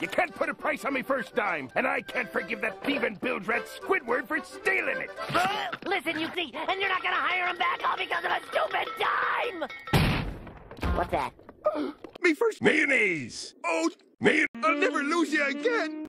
You can't put a price on me first dime, and I can't forgive that thieving bilge rat Squidward for stealing it. Listen, you see, and you're not gonna hire him back all because of a stupid dime! What's that? Me first. Mayonnaise! Oh, mayonnaise! I'll never lose you again!